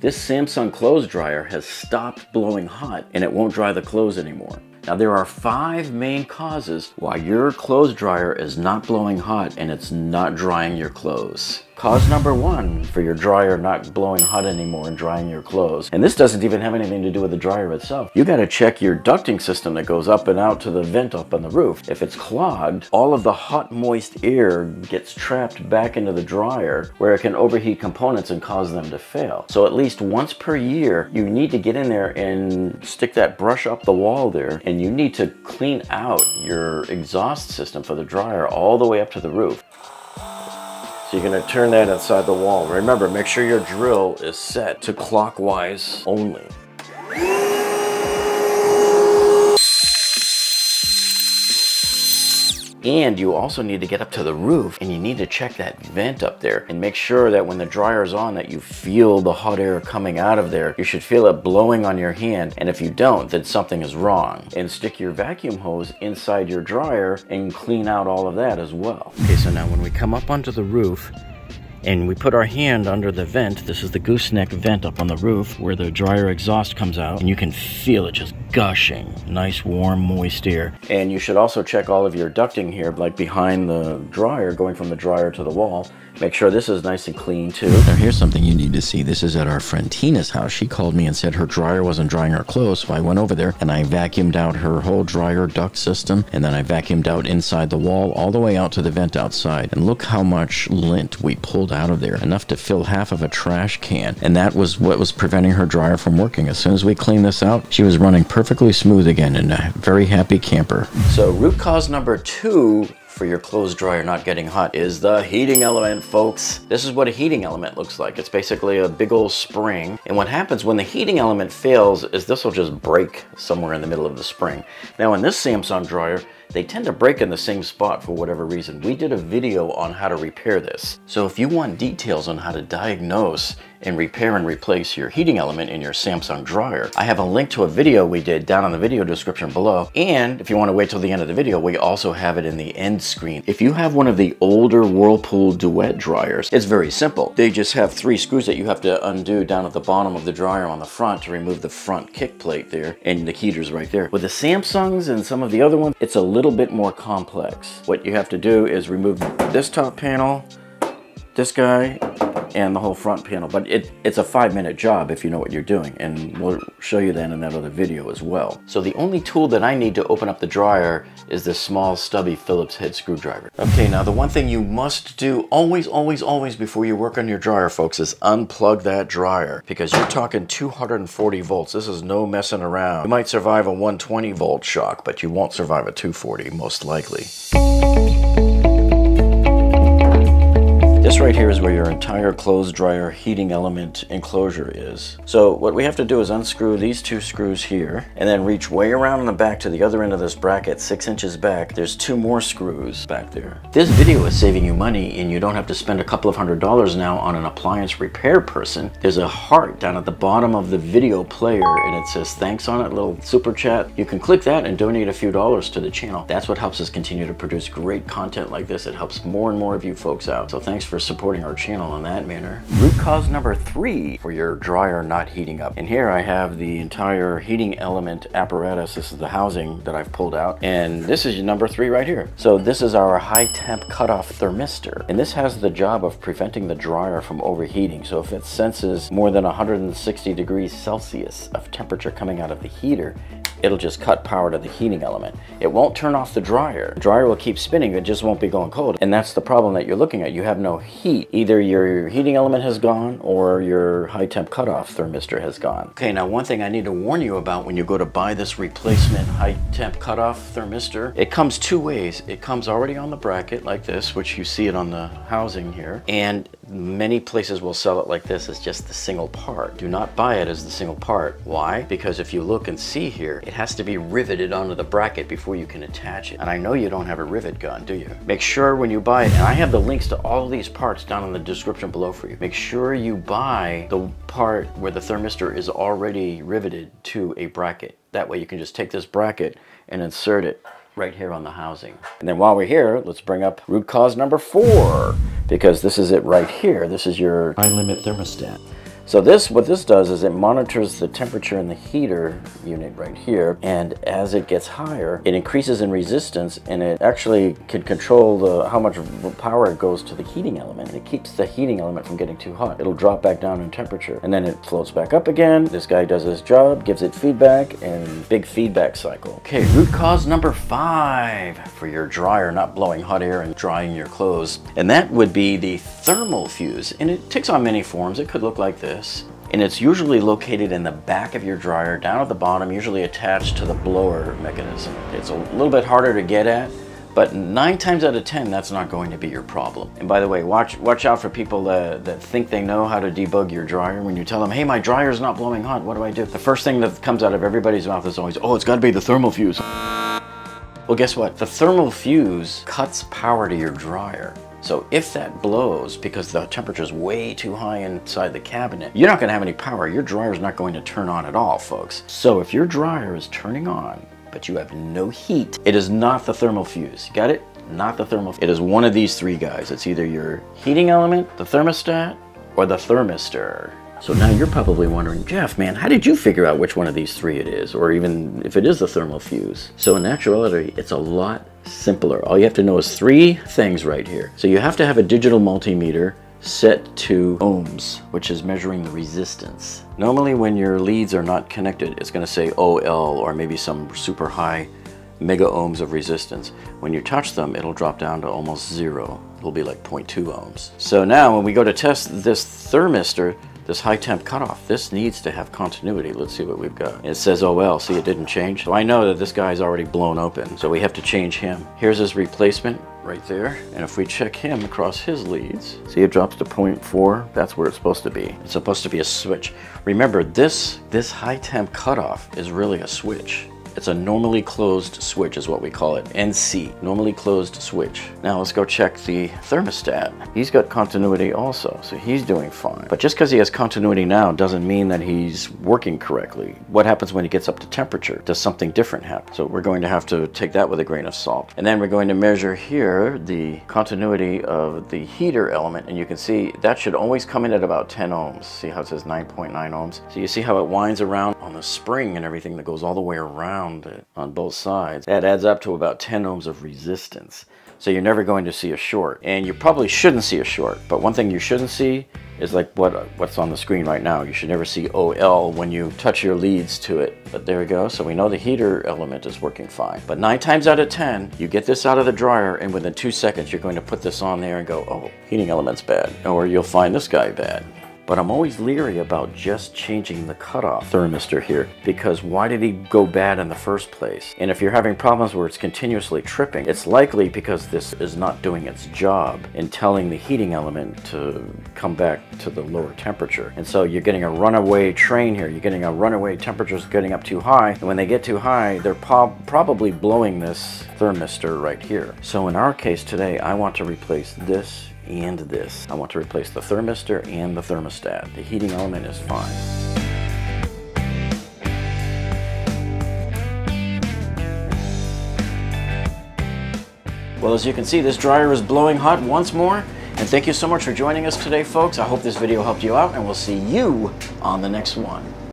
This Samsung clothes dryer has stopped blowing hot and it won't dry the clothes anymore. Now there are 5 main causes why your clothes dryer is not blowing hot and it's not drying your clothes. Cause number 1 for your dryer not blowing hot anymore and drying your clothes, and this doesn't even have anything to do with the dryer itself. You gotta check your ducting system that goes up and out to the vent up on the roof. If it's clogged, all of the hot moist air gets trapped back into the dryer where it can overheat components and cause them to fail. So at least once per year, you need to get in there and stick that brush up the wall there, and you need to clean out your exhaust system for the dryer all the way up to the roof. So you're gonna turn that inside the wall. Remember, make sure your drill is set to clockwise only. And you also need to get up to the roof and you need to check that vent up there and make sure that when the dryer's on that you feel the hot air coming out of there. You should feel it blowing on your hand, and if you don't, then something is wrong. And stick your vacuum hose inside your dryer and clean out all of that as well. Okay, so now when we come up onto the roof and we put our hand under the vent, this is the gooseneck vent up on the roof where the dryer exhaust comes out, and you can feel it just gushing, nice warm moist air. And you should also check all of your ducting here, like behind the dryer, going from the dryer to the wall. Make sure this is nice and clean too. Now here's something you need to see. This is at our friend Tina's house. She called me and said her dryer wasn't drying her clothes, so I went over there and I vacuumed out her whole dryer duct system, and then I vacuumed out inside the wall all the way out to the vent outside. And look how much lint we pulled out of there, enough to fill half of a trash can. And that was what was preventing her dryer from working. As soon as we cleaned this out, she was running perfectly smooth again and a very happy camper. So root cause number 2 for your clothes dryer not getting hot is the heating element, folks. This is what a heating element looks like. It's basically a big old spring. And what happens when the heating element fails is this will just break somewhere in the middle of the spring. Now in this Samsung dryer, they tend to break in the same spot for whatever reason. We did a video on how to repair this. So if you want details on how to diagnose and repair and replace your heating element in your Samsung dryer, I have a link to a video we did down in the video description below. And if you want to wait till the end of the video, we also have it in the end screen. If you have one of the older Whirlpool Duet dryers, it's very simple. They just have 3 screws that you have to undo down at the bottom of the dryer on the front to remove the front kick plate there, and the heater's right there. With the Samsungs and some of the other ones, it's a little bit more complex. What you have to do is remove this top panel, this guy, and the whole front panel, but it's a 5-minute job if you know what you're doing, and we'll show you that in that other video as well. So the only tool that I need to open up the dryer is this small stubby Phillips head screwdriver. Okay, now the one thing you must do always, always, always before you work on your dryer, folks, is unplug that dryer, because you're talking 240 volts. This is no messing around. You might survive a 120 volt shock, but you won't survive a 240 most likely. This right here is where your entire clothes dryer heating element enclosure is. So what we have to do is unscrew these 2 screws here and then reach way around in the back to the other end of this bracket, 6 inches back. There's 2 more screws back there. This video is saving you money and you don't have to spend a couple of $100s now on an appliance repair person. There's a heart down at the bottom of the video player and it says thanks on it, little super chat. You can click that and donate a few dollars to the channel. That's what helps us continue to produce great content like this. It helps more and more of you folks out. So thanks for supporting our channel in that manner. Root cause number 3 for your dryer not heating up. And here I have the entire heating element apparatus. This is the housing that I've pulled out. And this is number 3 right here. So this is our high temp cutoff thermistor. And this has the job of preventing the dryer from overheating. So if it senses more than 160 degrees Celsius of temperature coming out of the heater, it'll just cut power to the heating element. It won't turn off the dryer. The dryer will keep spinning, it just won't be going cold. And that's the problem that you're looking at. You have no heat. Either your heating element has gone or your high temp cutoff thermistor has gone. Okay, now one thing I need to warn you about when you go to buy this replacement high temp cutoff thermistor, it comes 2 ways. It comes already on the bracket like this, which you see it on the housing here. And many places will sell it like this as just the single part. Do not buy it as the single part. Why? Because if you look and see here, it has to be riveted onto the bracket before you can attach it. And I know you don't have a rivet gun, do you? Make sure when you buy it, and I have the links to all these parts down in the description below for you. Make sure you buy the part where the thermistor is already riveted to a bracket. That way you can just take this bracket and insert it right here on the housing. And then while we're here, let's bring up root cause number 4, because this is it right here. This is your high limit thermostat. So this, what this does is it monitors the temperature in the heater unit right here, and as it gets higher, it increases in resistance, and it actually can control how much power goes to the heating element. It keeps the heating element from getting too hot. It'll drop back down in temperature, and then it floats back up again. This guy does his job, gives it feedback, and big feedback cycle. Okay, root cause number 5 for your dryer not blowing hot air and drying your clothes, and that would be the thermal fuse, and it takes on many forms. It could look like this. And it's usually located in the back of your dryer, down at the bottom, usually attached to the blower mechanism. It's a little bit harder to get at, but 9 times out of 10, that's not going to be your problem. And by the way, watch out for people that think they know how to debug your dryer. When you tell them, hey, my dryer's not blowing hot, what do I do? The first thing that comes out of everybody's mouth is always, oh, it's got to be the thermal fuse. Well, guess what? The thermal fuse cuts power to your dryer. So if that blows because the temperature is way too high inside the cabinet, you're not going to have any power. Your dryer is not going to turn on at all, folks. So if your dryer is turning on, but you have no heat, it is not the thermal fuse. You got it? Not the thermal fuse. It is one of these 3 guys. It's either your heating element, the thermostat, or the thermistor. So now you're probably wondering, Jeff, man, how did you figure out which one of these 3 it is, or even if it is the thermal fuse? So in actuality, it's a lot simpler. All you have to know is 3 things right here. So you have to have a digital multimeter set to ohms, which is measuring the resistance. Normally when your leads are not connected, it's going to say OL or maybe some super high megohms of resistance. When you touch them, it'll drop down to almost 0. It'll be like 0.2 ohms. So now when we go to test this thermistor, this high temp cutoff, this needs to have continuity. Let's see what we've got. It says, oh well, see, it didn't change. So I know that this guy's already blown open, so we have to change him. Here's his replacement right there. And if we check him across his leads, see, it drops to 0.4. That's where it's supposed to be. It's supposed to be a switch. Remember, this high temp cutoff is really a switch. It's a normally closed switch is what we call it, NC, normally closed switch. Now let's go check the thermostat. He's got continuity also, so he's doing fine. But just because he has continuity now doesn't mean that he's working correctly. What happens when he gets up to temperature? Does something different happen? So we're going to have to take that with a grain of salt. And then we're going to measure here the continuity of the heater element, and you can see that should always come in at about 10 ohms. See how it says 9.9 ohms? So you see how it winds around on the spring and everything that goes all the way around it on both sides. That adds up to about 10 ohms of resistance. So you're never going to see a short, and you probably shouldn't see a short. But one thing you shouldn't see is like what's on the screen right now. You should never see OL when you touch your leads to it. But there we go. So we know the heater element is working fine. But 9 times out of 10, you get this out of the dryer, and within 2 seconds, you're going to put this on there and go, oh, heating element's bad, or you'll find this guy bad. But I'm always leery about just changing the cutoff thermistor here, because why did he go bad in the first place? And if you're having problems where it's continuously tripping, it's likely because this is not doing its job in telling the heating element to come back to the lower temperature. And so you're getting a runaway train here. You're getting a runaway temperatures getting up too high. And when they get too high, they're probably blowing this thermistor right here. So in our case today, I want to replace this and this. I want to replace the thermistor and the thermostat. The heating element is fine. Well, as you can see, this dryer is blowing hot once more. And thank you so much for joining us today, folks. I hope this video helped you out, and we'll see you on the next one.